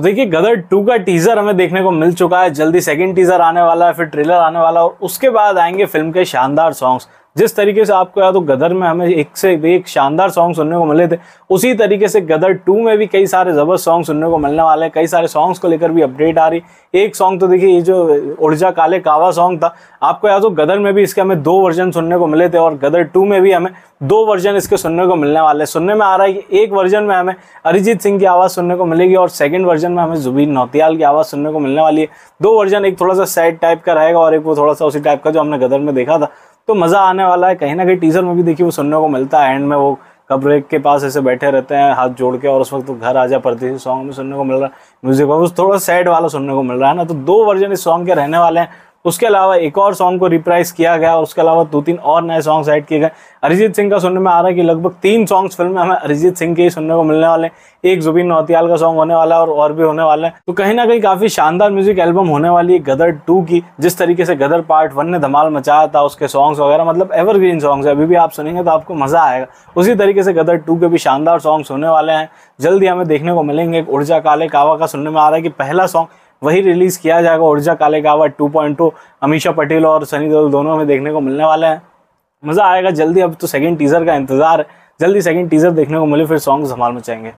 तो देखिए गदर 2 का टीजर हमें देखने को मिल चुका है, जल्दी सेकंड टीजर आने वाला है, फिर ट्रेलर आने वाला है और उसके बाद आएंगे फिल्म के शानदार सॉन्ग्स। जिस तरीके से आपको याद हो गदर में हमें एक से एक शानदार सॉन्ग सुनने को मिले थे, उसी तरीके से गदर 2 में भी कई सारे जबरदस्त सॉन्ग सुनने को मिलने वाले हैं। कई सारे सॉन्ग्स को लेकर भी अपडेट आ रही। एक सॉन्ग तो देखिए ये जो उर्जा काले कावा सॉन्ग था, आपको याद हो गदर में भी इसके हमें 2 वर्जन सुनने को मिले थे और गदर 2 में भी हमें 2 वर्जन इसके सुनने को मिलने वाले हैं। सुनने में आ रहा है कि एक वर्जन में हमें अरिजीत सिंह की आवाज़ सुनने को मिलेगी और सेकेंड वर्जन में हमें जुबिन नौटियाल की आवाज़ सुनने को मिलने वाली है। 2 वर्जन, एक थोड़ा सा सैड टाइप का रहेगा और एक वो थोड़ा सा उसी टाइप का जो हमने गदर में देखा था। तो मज़ा आने वाला है। कहीं ना कहीं टीजर में भी देखिए वो सुनने को मिलता है, एंड में वो कब्रेक के पास ऐसे बैठे रहते हैं हाथ जोड़ के और उस वक्त तो घर आजा परदेसी सॉन्ग में सुनने को मिल रहा है, म्यूजिक उस थोड़ा सैड वाला सुनने को मिल रहा है ना। तो 2 वर्जन इस सॉन्ग के रहने वाले हैं। उसके अलावा एक और सॉन्ग को रिप्राइज किया गया और उसके अलावा 2-3 और नए सॉन्ग्स ऐड किए गए। अरिजीत सिंह का सुनने में आ रहा है कि लगभग 3 सॉन्ग्स फिल्म में हमें अरिजीत सिंह के ही सुनने को मिलने वाले हैं। एक जुबिन नौटियाल का सॉन्ग होने वाला है और भी होने वाला है। तो कहीं ना कहीं काफी शानदार म्यूजिक एल्बम होने वाली है गदर 2 की। जिस तरीके से गदर पार्ट 1 ने धमाल मचाया था, उसके सॉन्ग्स वगैरह मतलब एवरग्रीन सॉन्ग्स है, अभी भी आप सुनेंगे तो आपको मजा आएगा। उसी तरीके से गदर 2 के भी शानदार सॉन्ग्स होने वाले हैं, जल्दी हमें देखने को मिलेंगे। एक उर्जा काले कावा का सुनने में आ रहा है कि पहला सॉन्ग वही रिलीज़ किया जाएगा, उर्जा काले कावा 2.2। अमीशा पटेल और सनी देओल दोनों हमें देखने को मिलने वाले हैं। मज़ा आएगा जल्दी। अब तो सेकंड टीज़र का इंतज़ार है, जल्दी सेकंड टीज़र देखने को मिले, फिर सॉन्ग्स धमाल मचाएंगे।